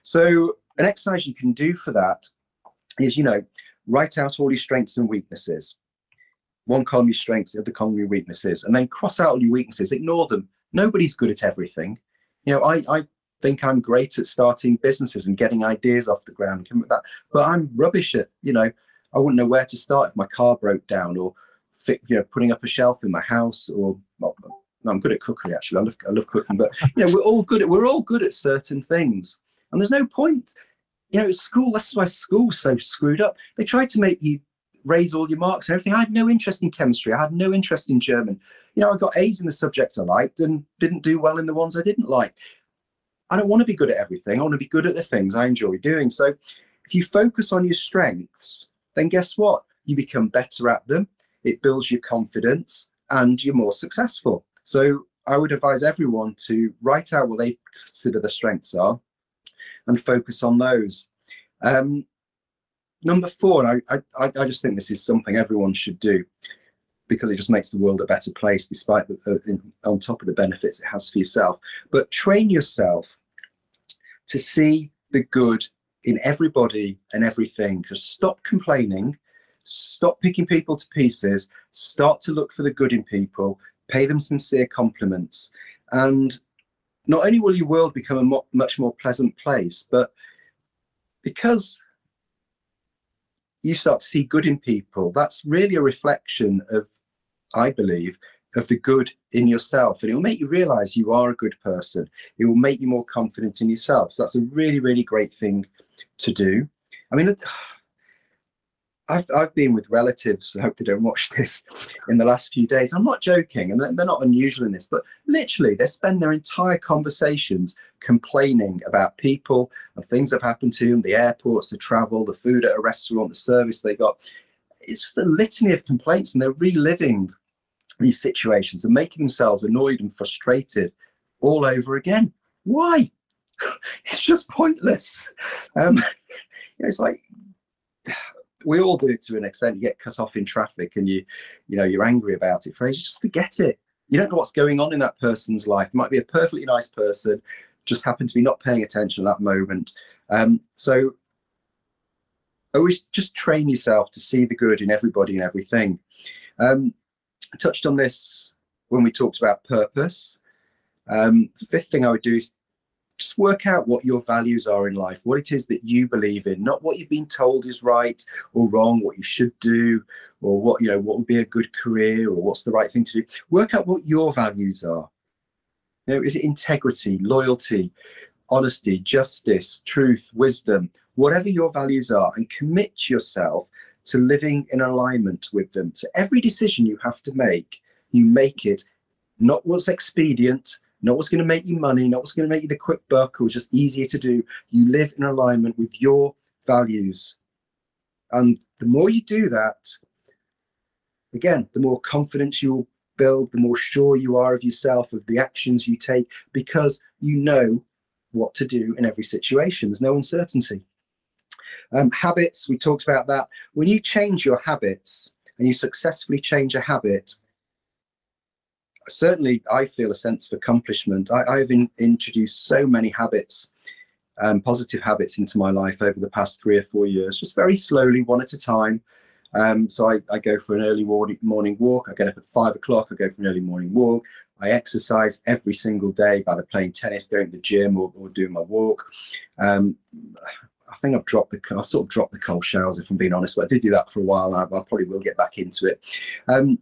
So an exercise you can do for that is, you know, write out all your strengths and weaknesses. One column your strengths, the other column your weaknesses, and then cross out all your weaknesses, ignore them. Nobody's good at everything. You know, I, I think I'm great at starting businesses and getting ideas off the ground, that, but I'm rubbish at, you know, I wouldn't know where to start if my car broke down, or fit, you know, putting up a shelf in my house, or well, no, I'm good at cookery actually. I love, I love cooking, but you know, we're all good at, we're all good at certain things, and there's no point. You know, at school, that's why school's so screwed up. They try to make you raise all your marks and everything. I had no interest in chemistry. I had no interest in German. You know, I got A's in the subjects I liked and didn't do well in the ones I didn't like. I don't want to be good at everything. I want to be good at the things I enjoy doing. So if you focus on your strengths, then guess what? You become better at them. It builds your confidence and you're more successful. So I would advise everyone to write out what they consider their strengths are and focus on those. Um, number four, and I, I, I just think this is something everyone should do because it just makes the world a better place, despite the, uh, in, on top of the benefits it has for yourself. But train yourself to see the good in everybody and everything. Just stop complaining, stop picking people to pieces, start to look for the good in people, pay them sincere compliments. And not only will your world become a mo- much more pleasant place, but because you start to see good in people, that's really a reflection of, I believe, of the good in yourself. And it will make you realize you are a good person. It will make you more confident in yourself. So that's a really, really great thing to do. I mean, I've, I've been with relatives, I hope they don't watch this, in the last few days. I'm not joking, and they're not unusual in this, but literally they spend their entire conversations complaining about people and things that have happened to them, the airports, the travel, the food at a restaurant, the service they got. It's just a litany of complaints, and they're reliving these situations and making themselves annoyed and frustrated all over again. Why? It's just pointless. Um, you know, it's like... we all do it to an extent. You get cut off in traffic and you, you know, you're angry about it. Frazer, just forget it. You don't know what's going on in that person's life. It might be a perfectly nice person, just happened to be not paying attention at that moment. Um, so always just train yourself to see the good in everybody and everything. Um, I touched on this when we talked about purpose. Um, the fifth thing I would do is just work out what your values are in life, what it is that you believe in, not what you've been told is right or wrong, what you should do, or what, you know, what would be a good career, or what's the right thing to do. Work out what your values are. You know, is it integrity, loyalty, honesty, justice, truth, wisdom, whatever your values are, and commit yourself to living in alignment with them. So every decision you have to make, you make it not what's expedient, not what's going to make you money, not what's going to make you the quick buck, or just easier to do. You live in alignment with your values. And the more you do that, again, the more confidence you'll build, the more sure you are of yourself, of the actions you take, because you know what to do in every situation. There's no uncertainty. Um, habits, we talked about that. When you change your habits and you successfully change a habit, certainly I feel a sense of accomplishment. I, I've in, introduced so many habits, um, positive habits into my life over the past three or four years, just very slowly, one at a time. Um, so I, I go for an early morning walk. I get up at five o'clock. I go for an early morning walk. I exercise every single day by playing tennis, going to the gym, or, or doing my walk. Um, I think I've dropped the, I've sort of dropped the cold showers, if I'm being honest, but I did do that for a while, and I, I probably will get back into it. Um,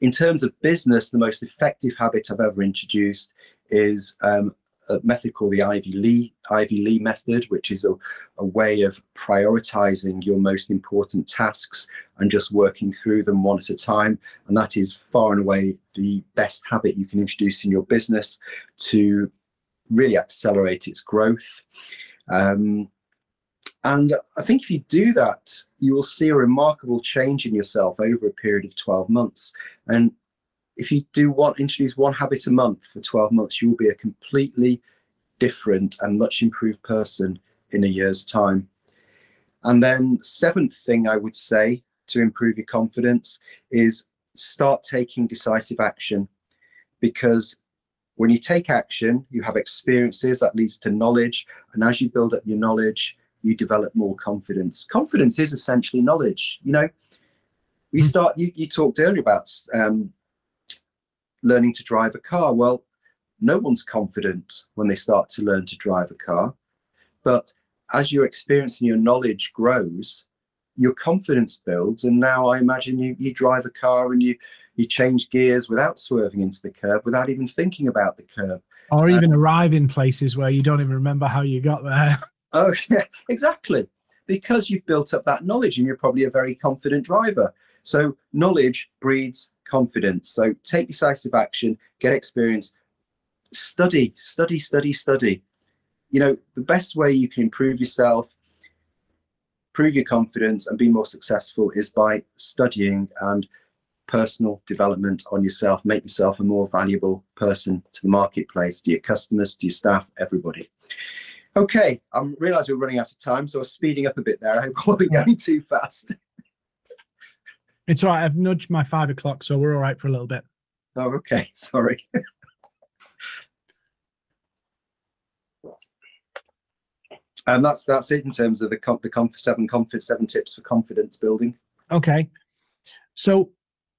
In terms of business, the most effective habit I've ever introduced is um, a method called the Ivy Lee, Ivy Lee method, which is a, a way of prioritizing your most important tasks and just working through them one at a time. And that is far and away the best habit you can introduce in your business to really accelerate its growth. Um, And I think if you do that, you will see a remarkable change in yourself over a period of twelve months. And if you do want introduce one habit a month for twelve months, you will be a completely different and much improved person in a year's time. And then seventh thing I would say to improve your confidence is start taking decisive action, because when you take action, you have experiences that leads to knowledge. And as you build up your knowledge, you develop more confidence. Confidence is essentially knowledge. You know, we start, you, you talked earlier about um, learning to drive a car. Well, no one's confident when they start to learn to drive a car. But as your experience and your knowledge grows, your confidence builds. And now I imagine you, you drive a car and you, you change gears without swerving into the curb, without even thinking about the curb. Or even um, arrive in places where you don't even remember how you got there. Oh, yeah, exactly. Because you've built up that knowledge and you're probably a very confident driver. So knowledge breeds confidence. So take decisive action, get experience, study, study, study, study. You know, the best way you can improve yourself, improve your confidence and be more successful is by studying and personal development on yourself. Make yourself a more valuable person to the marketplace, to your customers, to your staff, everybody. Okay, I realise we're running out of time, so I was speeding up a bit there. I hope I wasn't going too fast. It's all right. I've nudged my five o'clock, so we're all right for a little bit. Oh, okay. Sorry. And that's that's it in terms of the comp, the comp, seven comfort seven tips for confidence building. Okay, so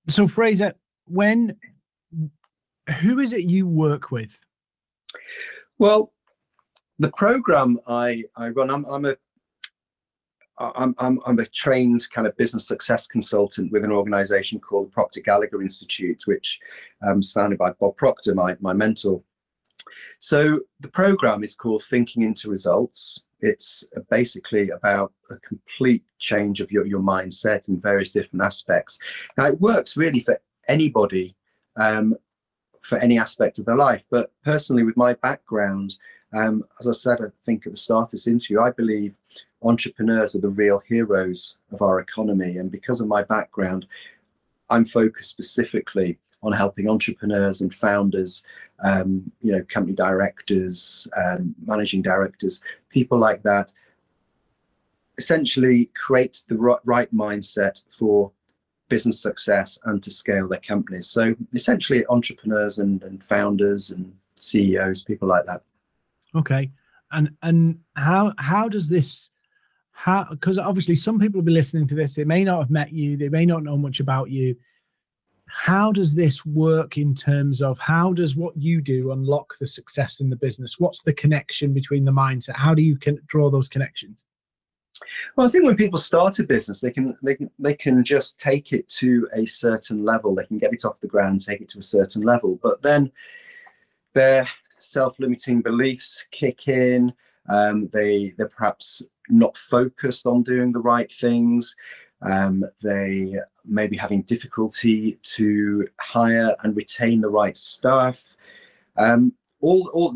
so Frazer, when who is it you work with? Well, the program I I run, I'm I'm a I'm I'm I'm a trained kind of business success consultant with an organisation called Procter Gallagher Institute, which um, was founded by Bob Proctor, my my mentor. So the program is called Thinking into Results. It's basically about a complete change of your, your mindset in various different aspects. Now, it works really for anybody, um, for any aspect of their life. But personally, with my background, um, as I said, I think at the start of this interview, I believe entrepreneurs are the real heroes of our economy. And because of my background, I'm focused specifically on helping entrepreneurs and founders, um, you know, company directors, um, managing directors, people like that, essentially create the right, right mindset for business success and to scale their companies. So essentially entrepreneurs and, and founders and C E Os, people like that. Okay. And and how how does this, how, because obviously some people will be listening to this, they may not have met you, they may not know much about you. How does this work in terms of how does what you do unlock the success in the business? What's the connection between the mindset? How do you can draw those connections? Well, I think when people start a business, they can they can they can just take it to a certain level. They can get it off the ground, take it to a certain level, but then their self-limiting beliefs kick in. Um, they they're perhaps not focused on doing the right things. Um, they may be having difficulty to hire and retain the right staff. Um, all, all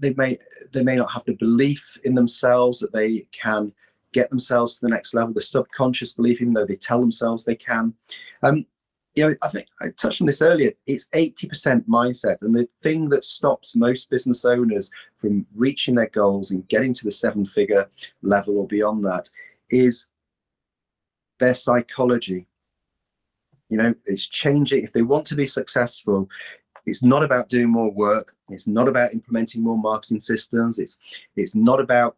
they may they may not have the belief in themselves that they can get themselves to the next level. The subconscious belief, even though they tell themselves they can. Um, you know, I think I touched on this earlier. It's eighty percent mindset, and the thing that stops most business owners from reaching their goals and getting to the seven-figure level or beyond that is their psychology. You know, it's changing. If they want to be successful, it's not about doing more work, it's not about implementing more marketing systems, it's it's not about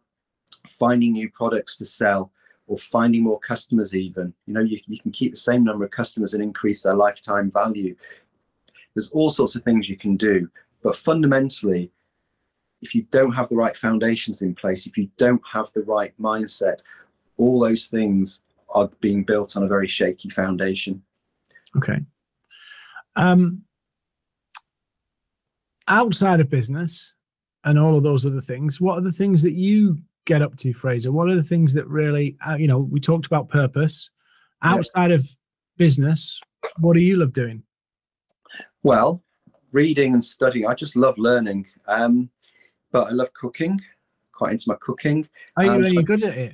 finding new products to sell or finding more customers. Even, you know, you, you can keep the same number of customers and increase their lifetime value. There's all sorts of things you can do, but fundamentally, if you don't have the right foundations in place, if you don't have the right mindset, all those things are being built on a very shaky foundation. Okay. Um, outside of business and all of those other things, what are the things that you get up to, Frazer? What are the things that really, uh, you know, we talked about purpose. Outside yeah. of business, what do you love doing? Well, reading and studying. I just love learning, um, but I love cooking, quite into my cooking. Are you really good at it?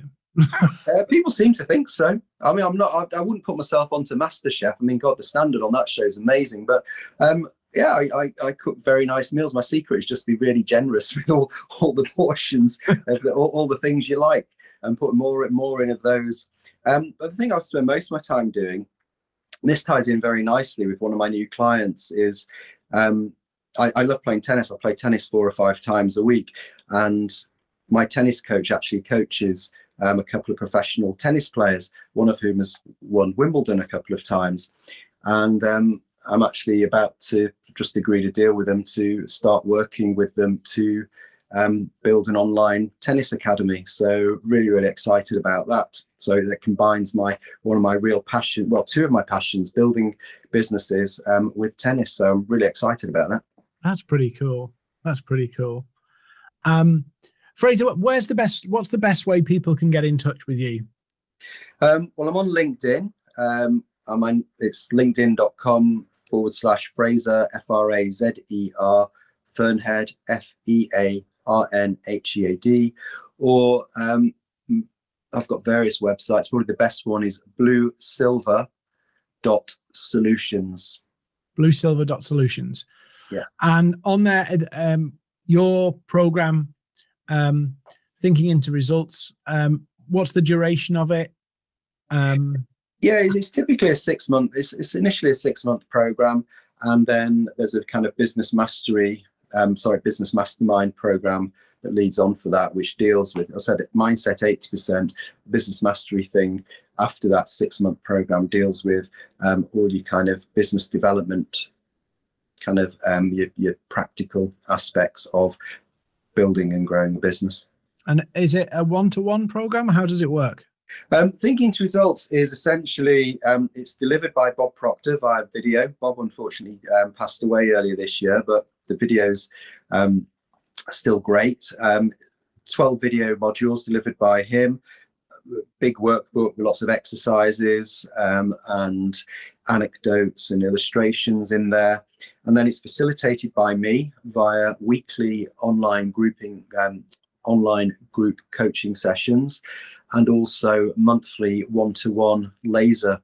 uh, people seem to think so. I mean, I'm not. I, I wouldn't put myself onto MasterChef. I mean, God, the standard on that show is amazing. But um, yeah, I, I, I cook very nice meals. My secret is just be really generous with all all the portions, of the, all, all the things you like, and put more and more in of those. Um, but the thing I've spent most of my time doing, and this ties in very nicely with one of my new clients, is um, I, I love playing tennis. I play tennis four or five times a week, and my tennis coach actually coaches Um, a couple of professional tennis players, one of whom has won Wimbledon a couple of times. And um, I'm actually about to just agree to deal with them to start working with them to um, build an online tennis academy. So really, really excited about that. So that combines my one of my real passion, well, two of my passions, building businesses um, with tennis. So I'm really excited about that. That's pretty cool. That's pretty cool. Um, Frazer, where's the best, what's the best way people can get in touch with you? Um, well, I'm on LinkedIn. Um, I'm on, it's linkedin.com forward slash Frazer, F R A Z E R, Fearnhead, F E A R N H E A D. Or um, I've got various websites. Probably the best one is blue silver dot solutions. blue silver dot solutions. Yeah. And on there, um, your program, Um, Thinking into Results, um, what's the duration of it? Um, yeah, it's typically a six month, it's, it's initially a six month program. And then there's a kind of business mastery, um, sorry, business mastermind program that leads on for that, which deals with, I said, mindset eighty percent, business mastery thing after that six-month program deals with um, all your kind of business development, kind of um, your, your practical aspects of building and growing a business. And is it a one-to-one program? How does it work? Um, Thinking into Results is essentially, um, it's delivered by Bob Proctor via video. Bob, unfortunately, um, passed away earlier this year, but the videos um, are still great. Um, twelve video modules delivered by him, big workbook with lots of exercises um, and anecdotes and illustrations in there. And then it's facilitated by me via weekly online grouping, um, online group coaching sessions, and also monthly one-to-one laser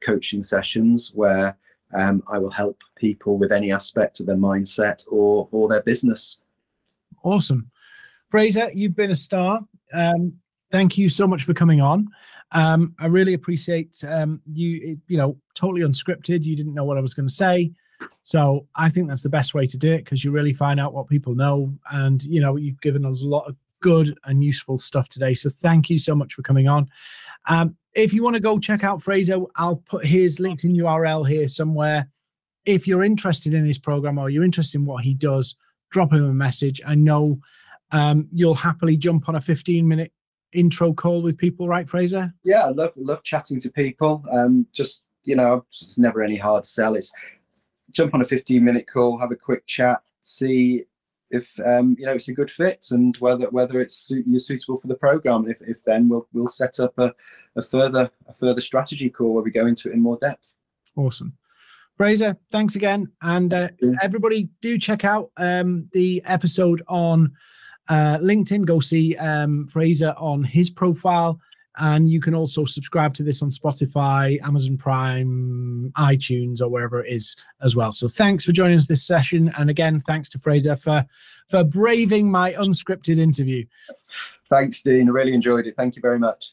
coaching sessions where um, I will help people with any aspect of their mindset or, or their business. Awesome. Frazer, you've been a star. Um, thank you so much for coming on. Um, I really appreciate um, you, you know, totally unscripted. You didn't know what I was going to say. So I think that's the best way to do it, because you really find out what people know. And, you know, you've given us a lot of good and useful stuff today. So thank you so much for coming on. Um, if you want to go check out Frazer, I'll put his LinkedIn U R L here somewhere. If you're interested in his program or you're interested in what he does, drop him a message. I know um, you'll happily jump on a fifteen minute intro call with people, right, Frazer? Yeah, I love, love chatting to people. Um, just, you know, it's never any hard sell. It's jump on a fifteen minute call, have a quick chat, see if um, you know, it's a good fit and whether whether it's you're suitable for the program. If, if then we'll we'll set up a, a further a further strategy call where we go into it in more depth. Awesome, Frazer. Thanks again, and uh, Thank everybody do check out um, the episode on uh, LinkedIn. Go see um, Frazer on his profile, and you can also subscribe to this on Spotify, Amazon Prime, iTunes, or wherever it is as well. So thanks for joining us this session, and again, thanks to Frazer for for braving my unscripted interview. Thanks, Dean. I really enjoyed it. Thank you very much.